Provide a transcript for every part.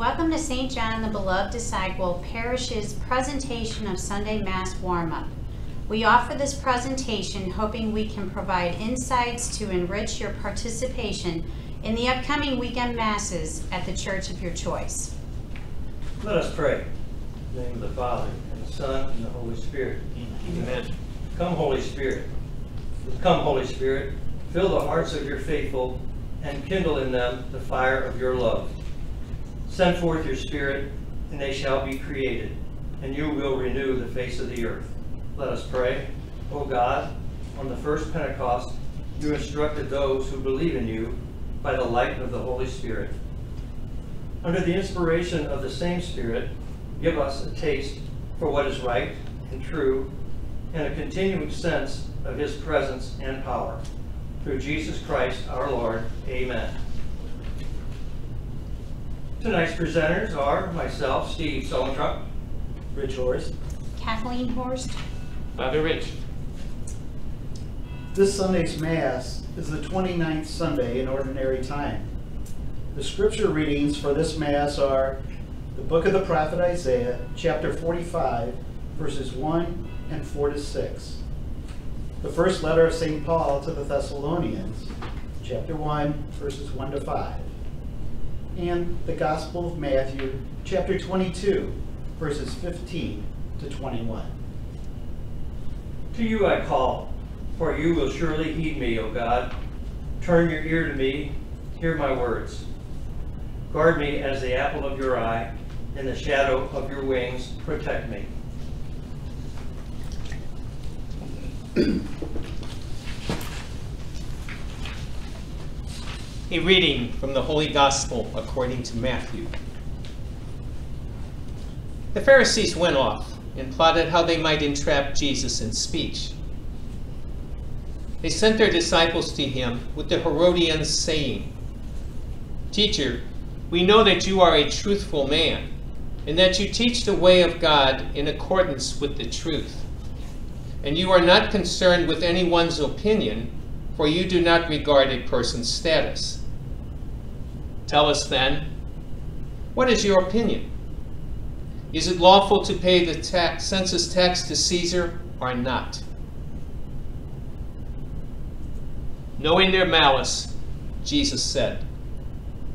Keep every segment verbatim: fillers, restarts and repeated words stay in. Welcome to Saint John the Beloved Disciple Parish's presentation of Sunday Mass Warm-Up. We offer this presentation hoping we can provide insights to enrich your participation in the upcoming weekend Masses at the church of your choice. Let us pray. In the name of the Father, and the Son, and the Holy Spirit. Amen. Come, Holy Spirit. Come, Holy Spirit. Fill the hearts of your faithful and kindle in them the fire of your love. Send forth your Spirit, and they shall be created, and you will renew the face of the earth. Let us pray. O God, on the first Pentecost, you instructed those who believe in you by the light of the Holy Spirit. Under the inspiration of the same Spirit, give us a taste for what is right and true, and a continuing sense of his presence and power. Through Jesus Christ our Lord. Amen. Tonight's presenters are myself, Steve Soltrup, Rich Horst, Kathleen Horst, Father Rich. This Sunday's Mass is the twenty-ninth Sunday in Ordinary Time. The Scripture readings for this Mass are the book of the prophet Isaiah, chapter forty-five, verses one and four to six. The first letter of Saint Paul to the Thessalonians, chapter one, verses one to five. And the Gospel of Matthew, chapter twenty-two, verses fifteen to twenty-one. To you I call, for you will surely heed me, O God. Turn your ear to me, hear my words. Guard me as the apple of your eye, in the shadow of your wings, protect me. A reading from the Holy Gospel according to Matthew. The Pharisees went off and plotted how they might entrap Jesus in speech. They sent their disciples to him with the Herodians, saying, "Teacher, we know that you are a truthful man, and that you teach the way of God in accordance with the truth. And you are not concerned with anyone's opinion, for you do not regard a person's status. Tell us then, what is your opinion? Is it lawful to pay the tax, census tax to Caesar or not?" Knowing their malice, Jesus said,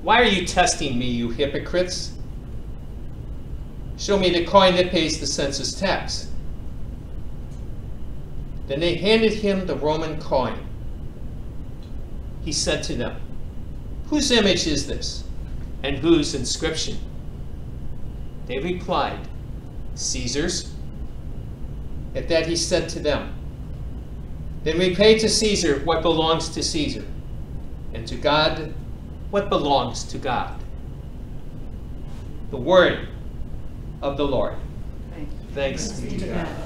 "Why are you testing me, you hypocrites? Show me the coin that pays the census tax." Then they handed him the Roman coin. He said to them, "Whose image is this, and whose inscription?" They replied, "Caesar's." At that he said to them, "Then repay to Caesar what belongs to Caesar, and to God what belongs to God." The word of the Lord. Thanks, Thanks be to God. God.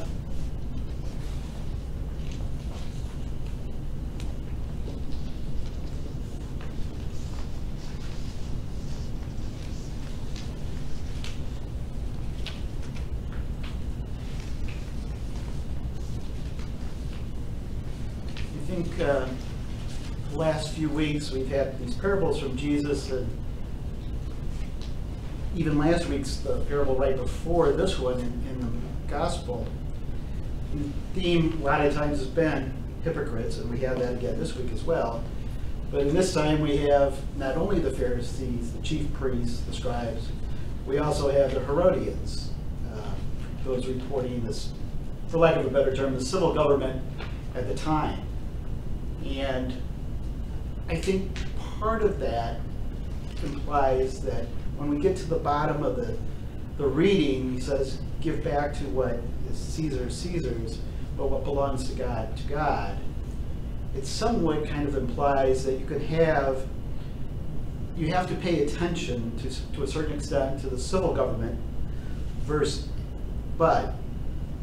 I think uh, the last few weeks we've had these parables from Jesus, and even last week's the parable right before this one in, in the Gospel. And the theme a lot of times has been hypocrites, and we have that again this week as well. But in this time we have not only the Pharisees, the chief priests, the scribes, we also have the Herodians, uh, those reporting this, for lack of a better term, the civil government at the time. And I think part of that implies that when we get to the bottom of the, the reading, he says, give back to what is Caesar's, Caesar's, but what belongs to God, to God. It somewhat kind of implies that you could have, you have to pay attention to, to a certain extent to the civil government, verse, but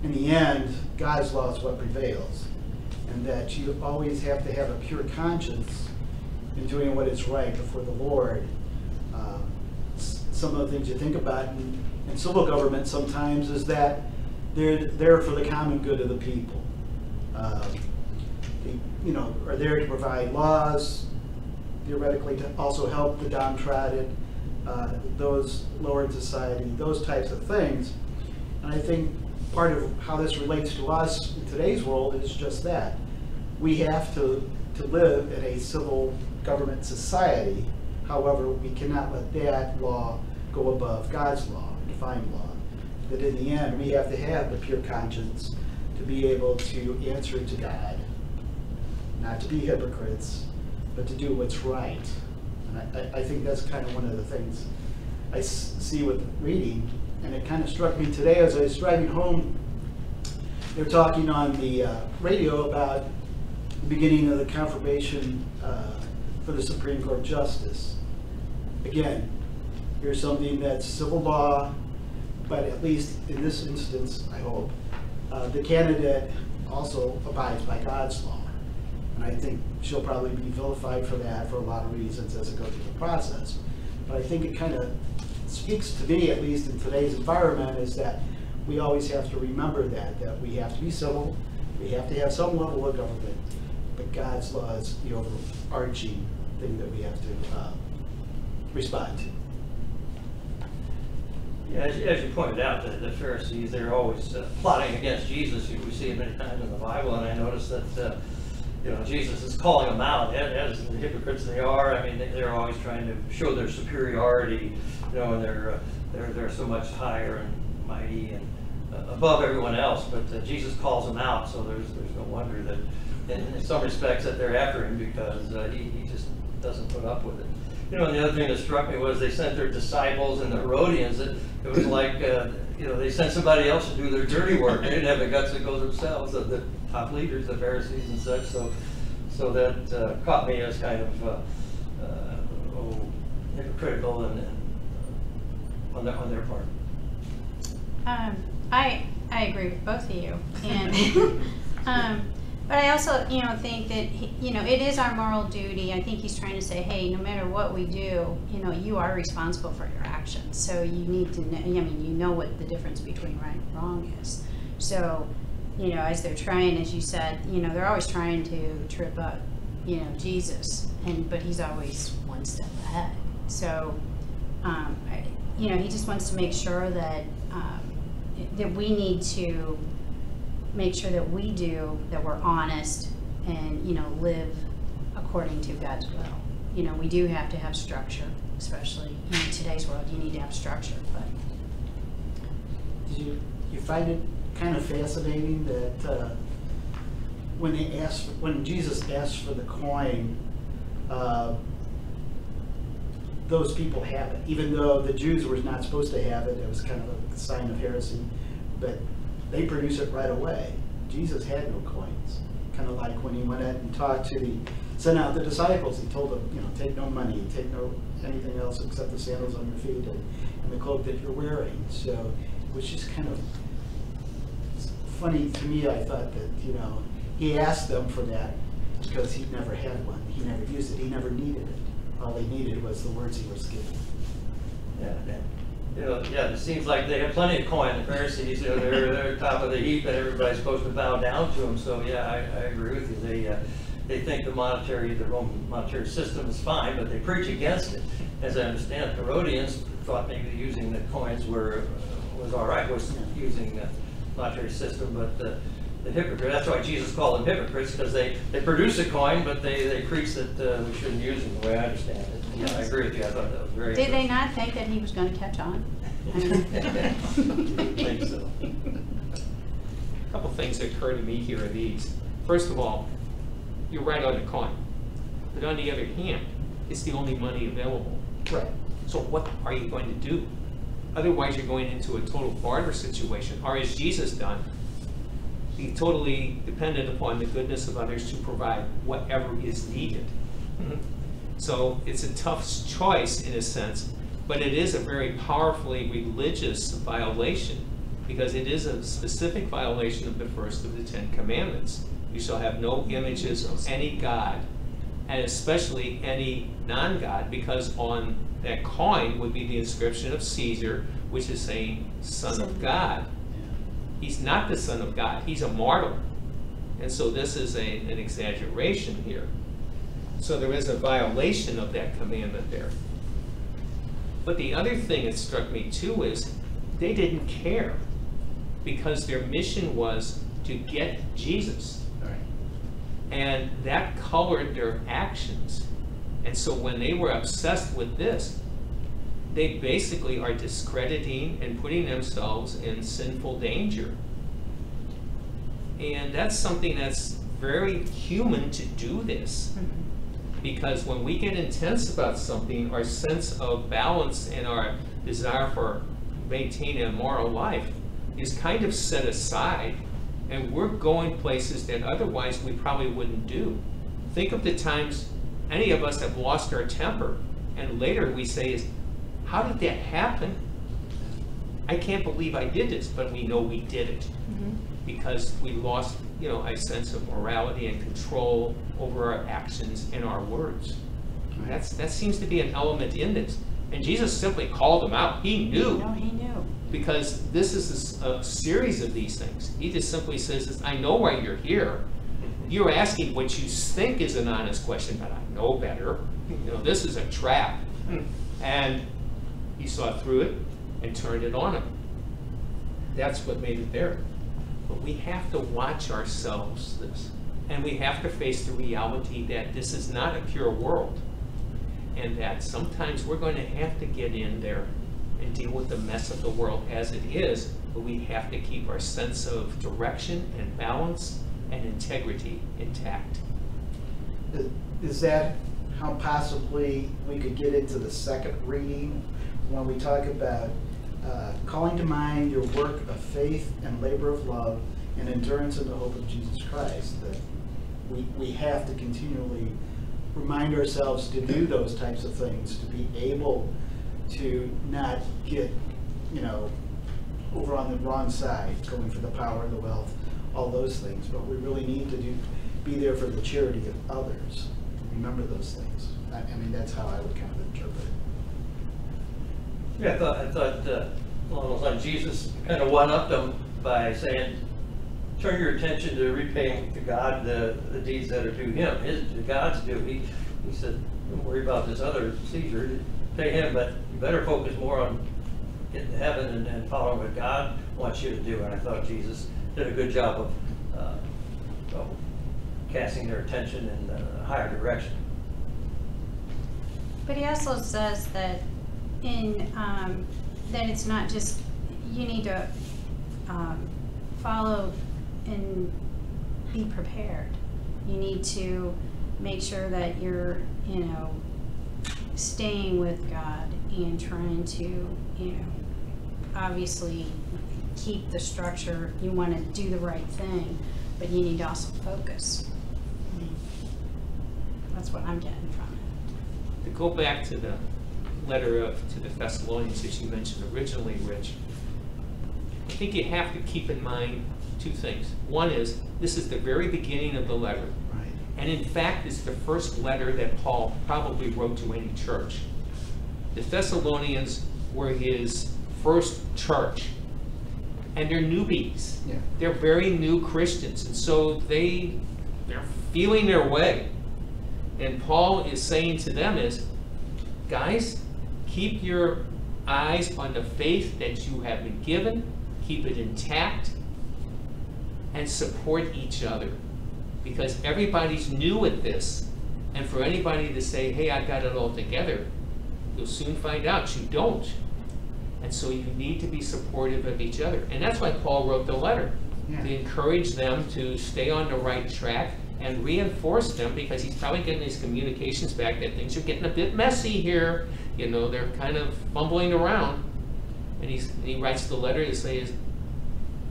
in the end, God's law is what prevails. And that you always have to have a pure conscience in doing what is right before the Lord. Uh, some of the things you think about in, in civil government sometimes is that they're there for the common good of the people. Uh, they, you know, are there to provide laws, theoretically to also help the downtrodden, uh, those lower in society, those types of things. And I think part of how this relates to us in today's world is just that. We have to, to live in a civil government society. However, we cannot let that law go above God's law, divine law. That in the end, we have to have the pure conscience to be able to answer to God, not to be hypocrites, but to do what's right. And I, I think that's kind of one of the things I s see with reading. And it kind of struck me today as I was driving home. They were talking on the uh, radio about the beginning of the confirmation uh, for the Supreme Court Justice. Again, here's something that's civil law, but at least in this instance, I hope, uh, the candidate also abides by God's law. And I think she'll probably be vilified for that for a lot of reasons as it goes through the process. But I think it kind of speaks to me, at least in today's environment, is that we always have to remember that, that we have to be civil, we have to have some level of government, but God's law is the overarching thing that we have to uh, respond to. Yeah, as, as you pointed out, the, the Pharisees, they're always uh, plotting against Jesus. We see it many times in the Bible, and I noticed that uh, you know, Jesus is calling them out as the hypocrites they are. I mean, they're always trying to show their superiority, you know, and they're, uh, they're, they're so much higher and mighty and uh, above everyone else, but uh, Jesus calls them out, so there's, there's no wonder that in, in some respects that they're after him, because uh, he, he just doesn't put up with it. You know, and the other thing that struck me was they sent their disciples and the Herodians. It, it was like, uh, you know, they sent somebody else to do their dirty work. They didn't have the guts to go themselves, the, the top leaders, the Pharisees and such. So so that uh, caught me as kind of uh, uh, oh, hypocritical and, and uh, on, the, on their part. Um, I, I agree with both of you. And um, but I also, you know, think that, you know, it is our moral duty. I think he's trying to say, hey, no matter what we do, you know, you are responsible for your actions. So you need to know, I mean, you know what the difference between right and wrong is. So, you know, as they're trying, as you said, you know, they're always trying to trip up, you know, Jesus, and but he's always one step ahead. So, um, I, you know, he just wants to make sure that, um, that we need to make sure that we do, that we're honest and, you know, live according to God's will. You know, we do have to have structure, especially in today's world. You need to have structure. But did you, you find it kind of fascinating that uh, when they asked, when Jesus asked for the coin, uh, those people have it, even though the Jews were not supposed to have it. It was kind of a sign of heresy, but they produce it right away. Jesus had no coins. Kind of like when he went out and talked to the, sent out the disciples, he told them, you know, take no money, take no anything else except the sandals on your feet and, and the cloak that you're wearing. So it was just kind of funny to me. I thought that, you know, he asked them for that because he never had one. He never used it. He never needed it. All they needed was the words he was given. Yeah, yeah. You know, yeah, it seems like they have plenty of coin. The Pharisees, you know, they're, they're top of the heap, and everybody's supposed to bow down to them. So yeah, I, I agree with you. They uh, they think the monetary, the Roman monetary system is fine, but they preach against it. As I understand it, the Herodians thought maybe using the coins were uh, was all right, was using the monetary system, but the, the hypocrite. That's why Jesus called them hypocrites, because they they produce a coin, but they they preach that uh, we shouldn't use them. The way I understand it. Yeah, I agree with you. I thought that was very Did they not think that he was going to catch on? I didn't think so. A couple things that occur to me here are these. First of all, you're right on the coin. But on the other hand, it's the only money available. Right. So what are you going to do? Otherwise, you're going into a total barter situation, or as Jesus done, be totally dependent upon the goodness of others to provide whatever is needed. Mm-hmm. So it's a tough choice in a sense, but it is a very powerfully religious violation, because it is a specific violation of the first of the Ten Commandments. You shall have no images of any god, and especially any non-god, because on that coin would be the inscription of Caesar, which is saying Son of God. He's not the Son of God, he's a martyr. And so this is a, an exaggeration here. So there is a violation of that commandment there. But the other thing that struck me too is they didn't care, because their mission was to get Jesus. All right. And that colored their actions. And so when they were obsessed with this, they basically are discrediting and putting themselves in sinful danger. And that's something that's very human to do this. Mm-hmm. Because when we get intense about something, our sense of balance and our desire for maintaining a moral life is kind of set aside, and we're going places that otherwise we probably wouldn't do. Think of the times any of us have lost our temper, and later we say, how did that happen? I can't believe I did this, but we know we did it. Mm-hmm. Because we lost, you know, a sense of morality and control over our actions and our words. Right. That's, that seems to be an element in this. And Jesus simply called them out. He knew. No, he knew. Because this is a, a series of these things. He just simply says, I know why you're here. You're asking what you think is an honest question, but I know better. You know, this is a trap. And he saw through it and turned it on him. That's what made it there. But we have to watch ourselves this, and we have to face the reality that this is not a pure world, and that sometimes we're going to have to get in there and deal with the mess of the world as it is, but we have to keep our sense of direction and balance and integrity intact. Is that how possibly we could get into the second reading when we talk about Uh, calling to mind your work of faith and labor of love and endurance in the hope of Jesus Christ, that we, we have to continually remind ourselves to do those types of things, to be able to not get, you know, over on the wrong side, going for the power and the wealth, all those things. But we really need to do, be there for the charity of others. Remember those things. I, I mean, that's how I would kind of interpret it. Yeah, I thought, I thought uh, almost like Jesus kind of one-upped them by saying, turn your attention to repaying to God the, the deeds that are due him, his, God's due. He, he said, don't worry about this other Caesar, pay him, but you better focus more on getting to heaven and, and following what God wants you to do. And I thought Jesus did a good job of, uh, of casting their attention in a higher direction. But he also says that in um, that it's not just you need to um, follow and be prepared. You need to make sure that you're, you know, staying with God and trying to, you know, obviously keep the structure. You want to do the right thing, but you need to also focus. I mean, that's what I'm getting from it. To go back to the letter of to the Thessalonians that you mentioned originally, Rich, I think you have to keep in mind two things. One is, this is the very beginning of the letter. Right. And in fact, it's the first letter that Paul probably wrote to any church. The Thessalonians were his first church. And they're newbies. Yeah. They're very new Christians. And so they, they're feeling their way. And Paul is saying to them is, guys, keep your eyes on the faith that you have been given, keep it intact, and support each other. Because everybody's new at this, and for anybody to say, hey, I got it all together, you'll soon find out you don't. And so you need to be supportive of each other. And that's why Paul wrote the letter, yeah, to encourage them to stay on the right track and reinforce them, because he's probably getting his communications back that things are getting a bit messy here. You know, they're kind of fumbling around. And, he's, and he writes the letter to say, is,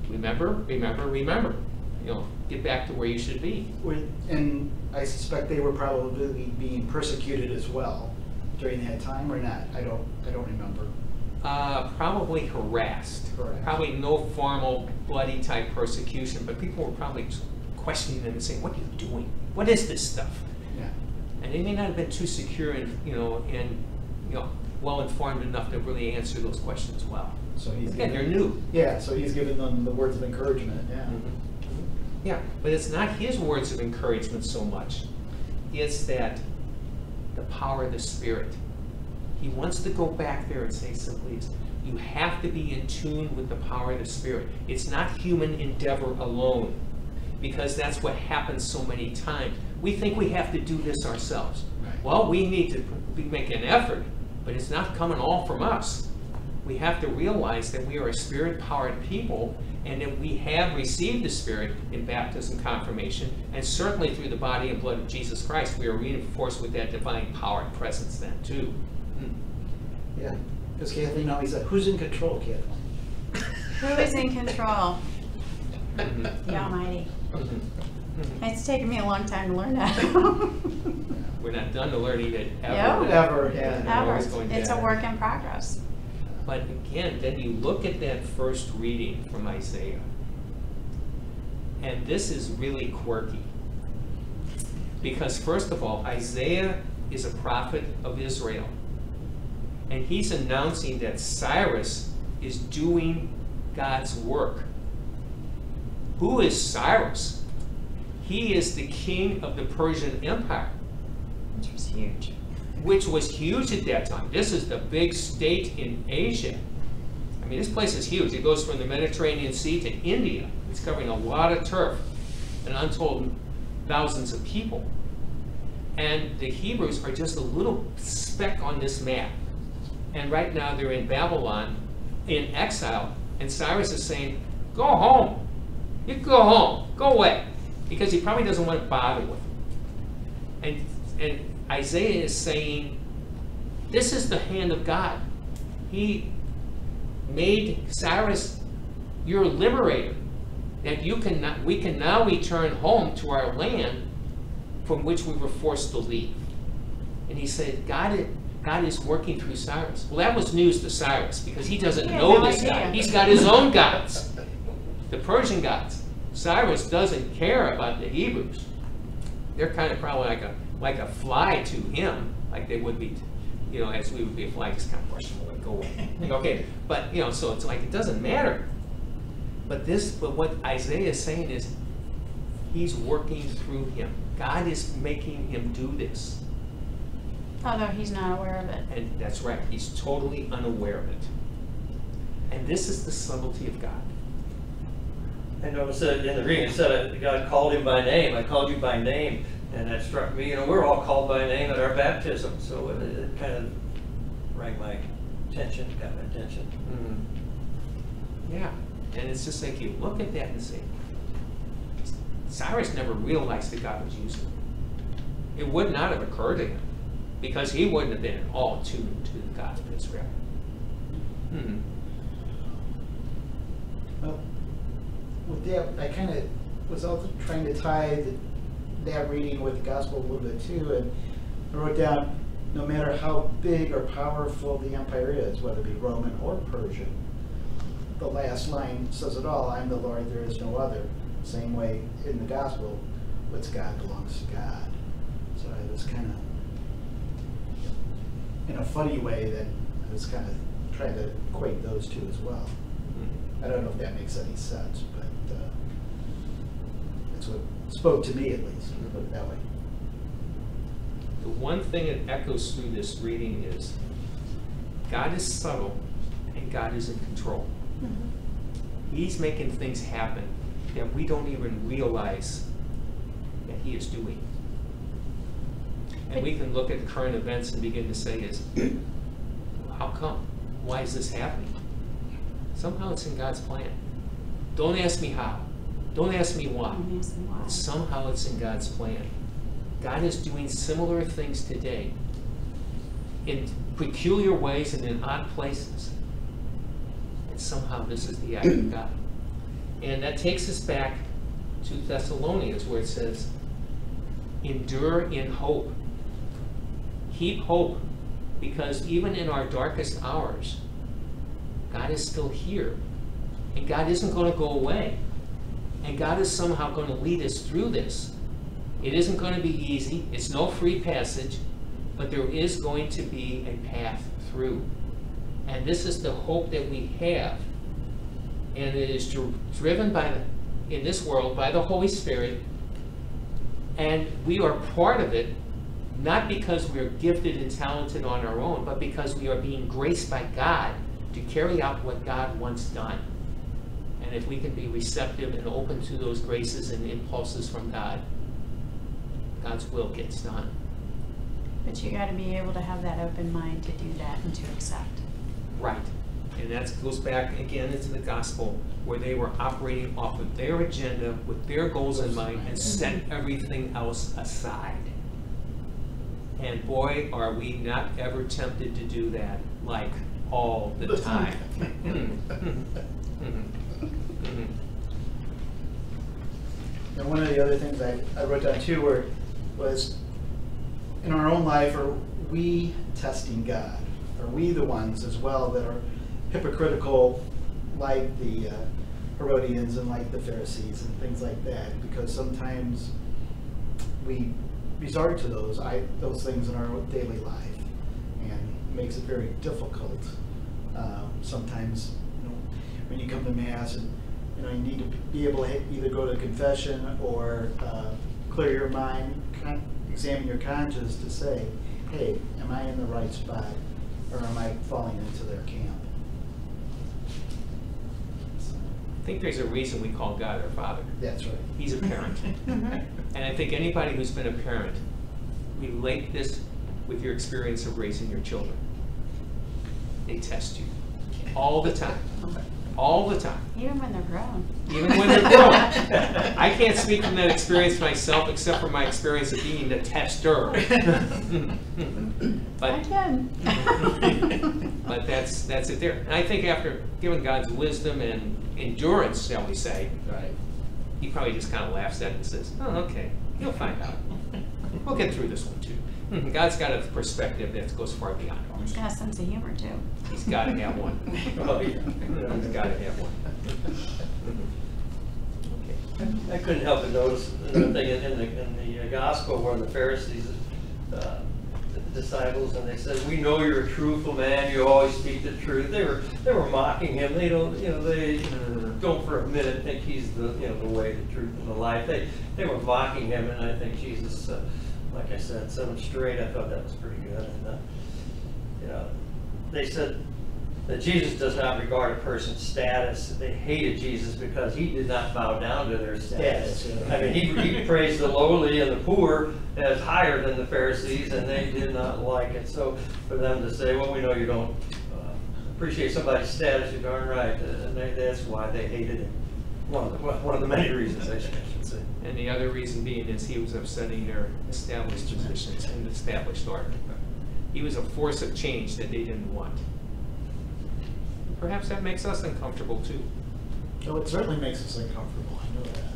remember, remember, remember. You know, get back to where you should be. And I suspect they were probably being persecuted as well during that time, or not? I don't, I don't remember. Uh, probably harassed. harassed. Probably no formal bloody type persecution, but people were probably questioning them and saying, what are you doing? What is this stuff? Yeah. And they may not have been too secure and, you know, and, you know, well-informed enough to really answer those questions well. So he's Again, giving, they're new. Yeah, so he's giving them the words of encouragement, yeah. Mm-hmm. Mm-hmm. Yeah, but it's not his words of encouragement so much. It's that the power of the Spirit He wants to go back there and say simply, you have to be in tune with the power of the Spirit. It's not human endeavor alone, because that's what happens so many times. We think we have to do this ourselves. Right. Well, we need to make an effort, but it's not coming all from us. We have to realize that we are a Spirit-powered people, and that we have received the Spirit in baptism, confirmation, and certainly through the body and blood of Jesus Christ, we are reinforced with that divine power and presence then, too. Mm. Yeah, because Kathleen always said, who's in control, Kathleen? Who is in control? The Almighty. It's taken me a long time to learn that. We're not done to learning it ever. No. Ever, yeah. Ever. It's, it's a work in progress. But again, then you look at that first reading from Isaiah, and this is really quirky. Because first of all, Isaiah is a prophet of Israel, and he's announcing that Cyrus is doing God's work. Who is Cyrus? He is the king of the Persian Empire. Which was huge. Which was huge at that time. This is the big state in Asia. I mean, this place is huge. It goes from the Mediterranean Sea to India. It's covering a lot of turf and untold thousands of people. And the Hebrews are just a little speck on this map. And right now they're in Babylon in exile. And Cyrus is saying, go home. You go home. Go away. Because he probably doesn't want to bother with them. And, and Isaiah is saying, this is the hand of God. He made Cyrus your liberator, that you can not, we can now return home to our land from which we were forced to leave. And he said, God is, God is working through Cyrus. Well, that was news to Cyrus, because he doesn't yeah, know no this idea. God. He's got his own gods, the Persian gods. Cyrus doesn't care about the Hebrews. They're kind of probably like a like a fly to him, like they would be, you know, as we would be a fly, just kind of questionable, like, go away. Okay, but, you know, so it's like, it doesn't matter. But this, but what Isaiah is saying is, he's working through him. God is making him do this. Although he's not aware of it. And that's right, he's totally unaware of it. And this is the subtlety of God. I noticed that in the reading, it said, God called him by name, I called you by name. And that struck me, you know, we're all called by name at our baptism, so it, it kind of rang my attention, got my attention. Mm-hmm. Yeah, and it's just like you look at that and say, Cyrus never realized that God was using him. It would not have occurred to him, because he wouldn't have been at all tuned to the God of Israel. Mm-hmm. Well, with that, I kind of was also trying to tie the that reading with the gospel a little bit too, and I wrote down, no matter how big or powerful the empire is, whether it be Roman or Persian, the last line says it all, I'm the Lord, there is no other. Same way in the gospel, what's God belongs to God. So it was kind of, in a funny way, that I was kind of trying to equate those two as well. I don't know if that makes any sense, but uh, that's what spoke to me, at least, put it that way. The one thing that echoes through this reading is God is subtle and God is in control. Mm-hmm. He's making things happen that we don't even realize that he is doing. And we can look at current events and begin to say, is, how come? Why is this happening? Somehow it's in God's plan. Don't ask me how. Don't ask me why. why. Somehow it's in God's plan. God is doing similar things today in peculiar ways and in odd places. And somehow this is the act of God. And that takes us back to Thessalonians, where it says, endure in hope. Keep hope, because even in our darkest hours, God is still here. And God isn't going to go away. And God is somehow going to lead us through this. It isn't going to be easy. It's no free passage. But there is going to be a path through. And this is the hope that we have. And it is driven by the, in this world by the Holy Spirit. And we are part of it not because we're gifted and talented on our own, but because we are being graced by God to carry out what God wants done. And if we can be receptive and open to those graces and impulses from God, God's will gets done. But you got to be able to have that open mind to do that and to accept. Right. And that goes back again into the gospel, where they were operating off of their agenda with their goals in mind and set everything else aside. And boy, are we not ever tempted to do that, like all the time. And one of the other things I, I wrote down too were, was in our own life, are we testing God? Are we the ones as well that are hypocritical, like the uh, Herodians and like the Pharisees and things like that? Because sometimes we resort to those I, those things in our daily life, and it makes it very difficult. Um, sometimes, you know, when you come to Mass, and you know you need to be able to either go to confession or uh, clear your mind, con examine your conscience to say, hey, am I in the right spot, or am I falling into their camp? I think there's a reason we call God our Father. That's right. He's a parent. And I think anybody who's been a parent, relate this with your experience of raising your children. They test you all the time. All the time. Even when they're grown. Even when they're grown. I can't speak from that experience myself, except for my experience of being the tester. But, I can. But that's, that's it there. And I think after giving God's wisdom and endurance, shall we say, right, he probably just kind of laughs at it and says, oh, okay, you'll find out. We'll get through this one, too. God's got a perspective that goes far beyond ours. He's got a sense of humor, too. He's got to have one. Oh, yeah. He's got to have one. Okay. I, I couldn't help but notice in the, in the, in the Gospel where the Pharisees, uh, the disciples, and they said, "We know you're a truthful man. You always speak the truth." They were they were mocking him. They don't you know they don't for a minute think he's the you know the way, the truth, and the life. They they were mocking him, and I think Jesus, uh, like I said, set him straight. I thought that was pretty good. And uh, you know, they said that Jesus does not regard a person's status. They hated Jesus because he did not bow down to their status. Yes, yeah. I mean, he, he praised the lowly and the poor as higher than the Pharisees, and they did not like it. So for them to say, well, we know you don't uh, appreciate somebody's status, you're darn right. Uh, and they, that's why they hated him. One of the, one of the many reasons, I should, I should say. And the other reason being is he was upsetting their established positions and established order. He was a force of change that they didn't want. Perhaps that makes us uncomfortable, too. Oh, it certainly makes us uncomfortable. I know that.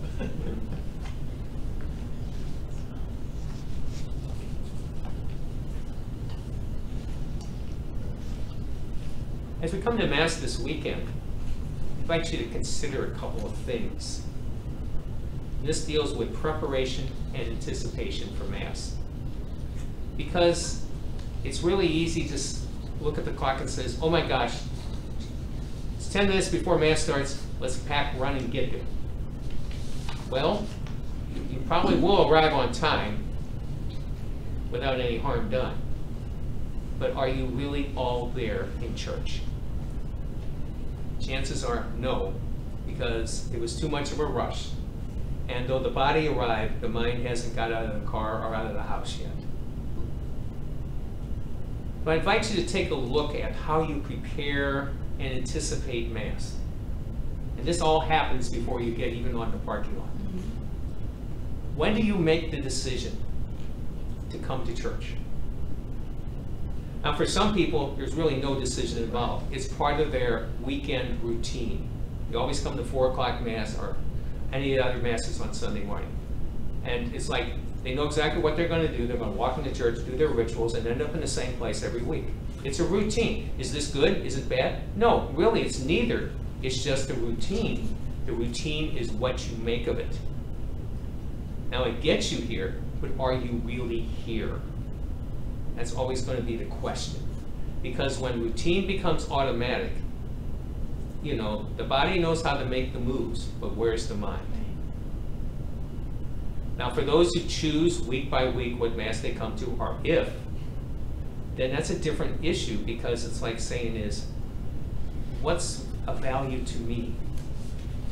As we come to Mass this weekend, I invite you to consider a couple of things. This deals with preparation and anticipation for Mass. Because it's really easy to look at the clock and say, oh my gosh, ten minutes before Mass starts, let's pack, run, and get there. Well, you probably will arrive on time without any harm done. But are you really all there in church? Chances are no, because it was too much of a rush. And though the body arrived, the mind hasn't got out of the car or out of the house yet. But I invite you to take a look at how you prepare and anticipate Mass. And this all happens before you get even on the parking lot. Mm-hmm. When do you make the decision to come to church? Now, for some people, there's really no decision involved. It's part of their weekend routine. They always come to four o'clock Mass or any of the other Masses on Sunday morning. And it's like they know exactly what they're going to do. They're going to walk into church, do their rituals, and end up in the same place every week. It's a routine. Is this good? Is it bad? No, really, it's neither. It's just a routine. The routine is what you make of it. Now, it gets you here, but are you really here? That's always going to be the question. Because when routine becomes automatic, you know, the body knows how to make the moves, but where's the mind? Now, for those who choose week by week what Mass they come to, or if, then that's a different issue, because it's like saying is, what's a value to me?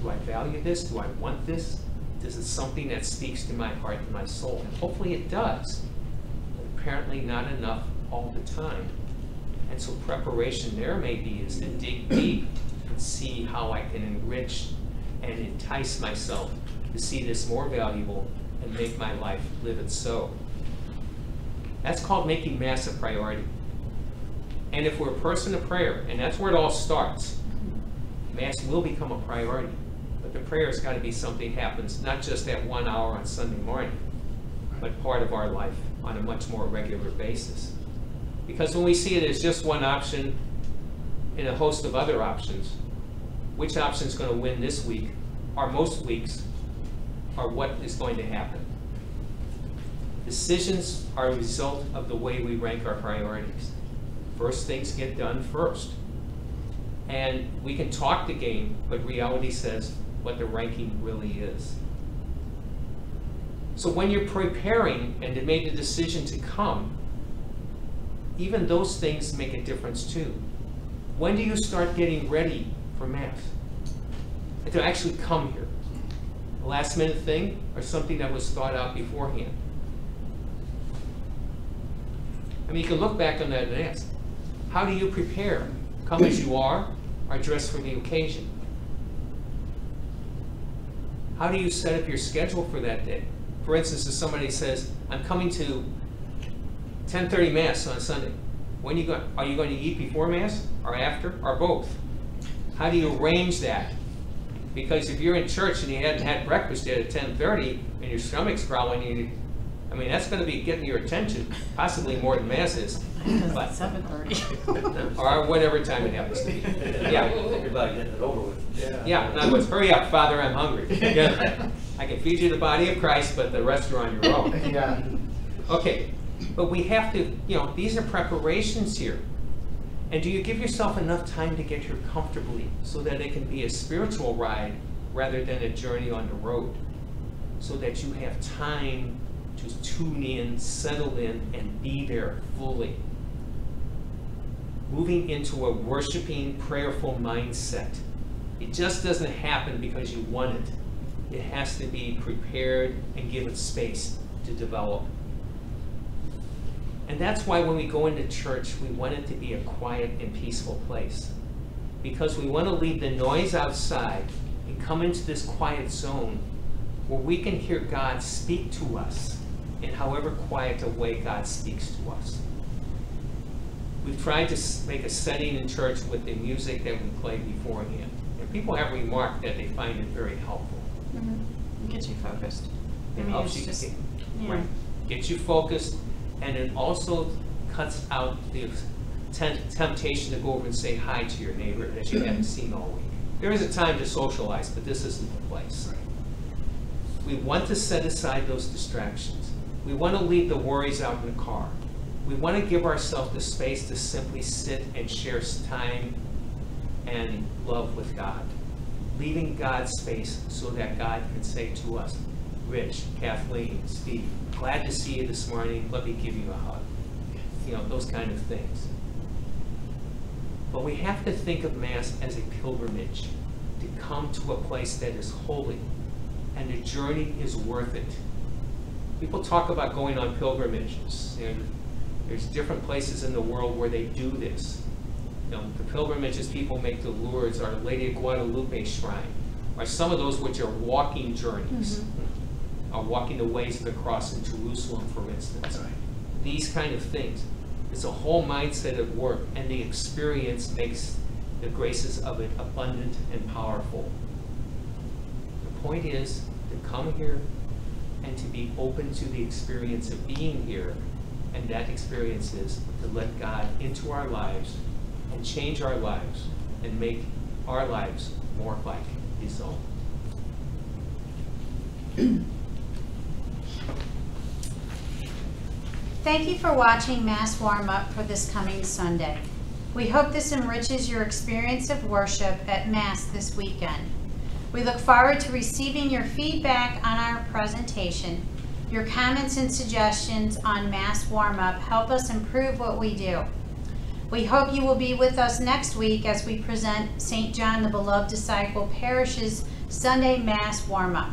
Do I value this? Do I want this? This is something that speaks to my heart and my soul. And hopefully it does, but apparently not enough all the time. And so preparation there maybe is to dig deep and see how I can enrich and entice myself to see this more valuable and make my life live it so. That's called making Mass a priority. And if we're a person of prayer, and that's where it all starts, Mass will become a priority. But the prayer has got to be something that happens not just that one hour on Sunday morning, but part of our life on a much more regular basis. Because when we see it as just one option and a host of other options, which option is going to win this week, or most weeks, or what is going to happen? Decisions are a result of the way we rank our priorities. First things get done first. And we can talk the game, but reality says what the ranking really is. So when you're preparing and you made a decision to come, even those things make a difference too. When do you start getting ready for Mass? And to actually come here. A last minute thing or something that was thought out beforehand? I mean, you can look back on that and ask, how do you prepare? Come as you are, or dress for the occasion? How do you set up your schedule for that day? For instance, if somebody says, I'm coming to ten thirty Mass on Sunday, when are you going? Are you going to eat before Mass, or after, or both? How do you arrange that? Because if you're in church and you hadn't had breakfast yet at ten thirty, and your stomach's growling, I mean, that's going to be getting your attention, possibly more than Mass is. But seven thirty. Or whatever time it happens to be. Yeah. Everybody getting it over with. Yeah. Yeah. In other words, hurry up, Father, I'm hungry. Yeah. I can feed you the body of Christ, but the rest are on your own. Yeah. Okay. But we have to, you know, these are preparations here. And do you give yourself enough time to get here comfortably so that it can be a spiritual ride rather than a journey on the road? So that you have time to tune in, settle in, and be there fully. Moving into a worshiping, prayerful mindset. It just doesn't happen because you want it. It has to be prepared and given space to develop. And that's why when we go into church, we want it to be a quiet and peaceful place. Because we want to leave the noise outside and come into this quiet zone where we can hear God speak to us in however quiet a way God speaks to us. We've tried to make a setting in church with the music that we played beforehand. And people have remarked that they find it very helpful. Mm-hmm. It gets you focused. It I mean, helps you just, get, yeah. right, gets you focused, and it also cuts out the temptation to go over and say hi to your neighbor that you haven't seen all week. There is a time to socialize, but this isn't the place. Right. We want to set aside those distractions. We want to leave the worries out in the car. We want to give ourselves the space to simply sit and share time and love with God. Leaving God's space so that God can say to us, Rich, Kathleen, Steve, glad to see you this morning. Let me give you a hug. You know, those kind of things. But we have to think of Mass as a pilgrimage, to come to a place that is holy, and the journey is worth it. People talk about going on pilgrimages, and there's different places in the world where they do this. You know, the pilgrimages people make to Lourdes, or Lady of Guadalupe Shrine, or some of those which are walking journeys, mm-hmm. or walking the ways of the cross in Jerusalem, for instance. Right. These kind of things. It's a whole mindset of work, and the experience makes the graces of it abundant and powerful. The point is to come here and to be open to the experience of being here, and that experience is to let God into our lives and change our lives and make our lives more like His own. Thank you for watching Mass Warm Up for this coming Sunday. We hope this enriches your experience of worship at Mass this weekend. We look forward to receiving your feedback on our presentation Your comments and suggestions on Mass Warm-Up help us improve what we do. We hope you will be with us next week as we present Saint John the Beloved Disciple Parish's Sunday Mass Warm-Up.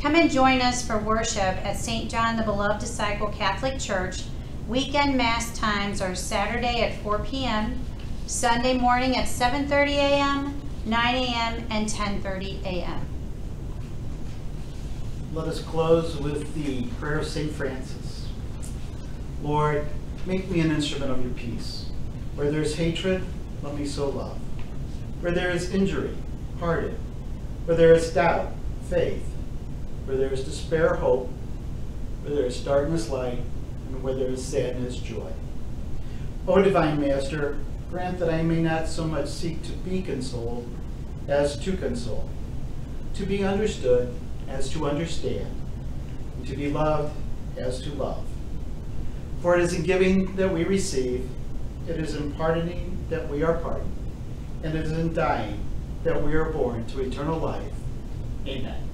Come and join us for worship at Saint John the Beloved Disciple Catholic Church. Weekend Mass times are Saturday at four p m, Sunday morning at seven thirty a m, nine a m, and ten thirty a m Let us close with the prayer of Saint Francis. Lord, make me an instrument of your peace. Where there is hatred, let me sow love. Where there is injury, part it. Where there is doubt, faith. Where there is despair, hope. Where there is darkness, light. And where there is sadness, joy. O Divine Master, grant that I may not so much seek to be consoled as to console, to be understood as to understand, and to be loved as to love. For it is in giving that we receive, it is in pardoning that we are pardoned, and it is in dying that we are born to eternal life. Amen.